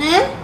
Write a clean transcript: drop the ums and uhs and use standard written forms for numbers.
嗯。